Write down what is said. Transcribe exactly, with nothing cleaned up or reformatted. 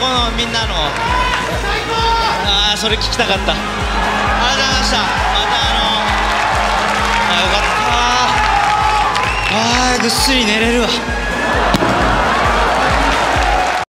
このみんなの、ああそれ聞きたかった。ありがとうございました。またあのあよかった。ああぐっすり寝れるわ。